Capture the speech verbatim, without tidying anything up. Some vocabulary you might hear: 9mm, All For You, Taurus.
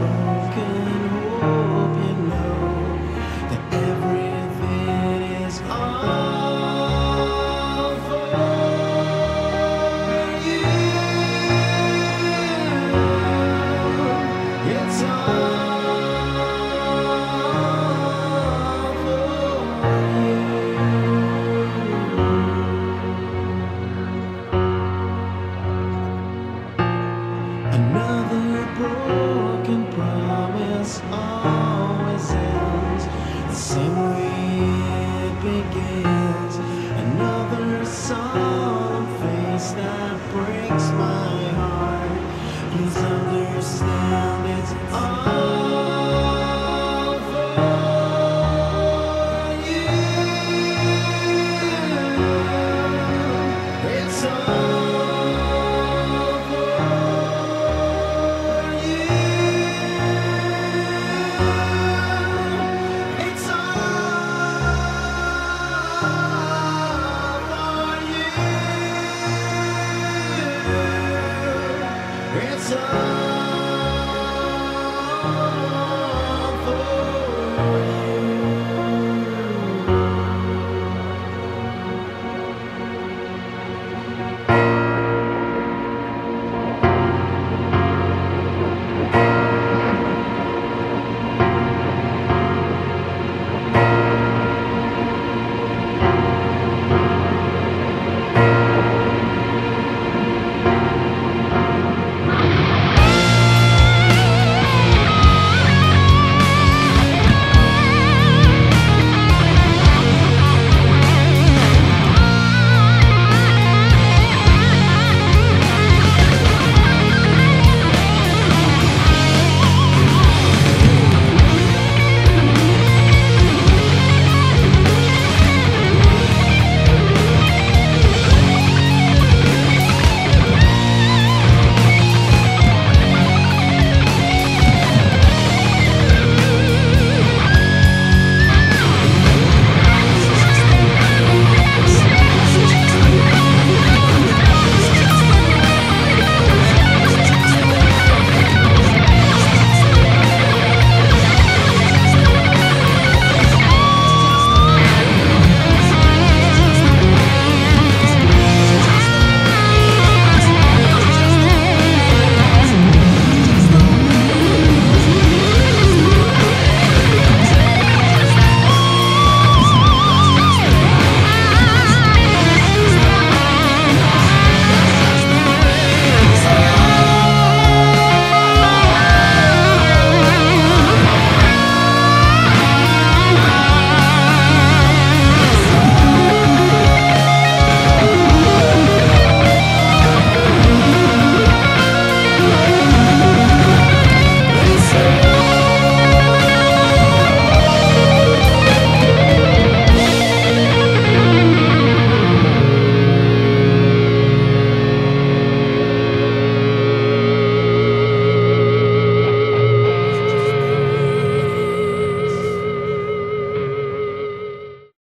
broken, hope you know that everything is all for you. It's all. Another broken promise always ends the same way it begins. Another solemn face that breaks my heart. Please understand it's all.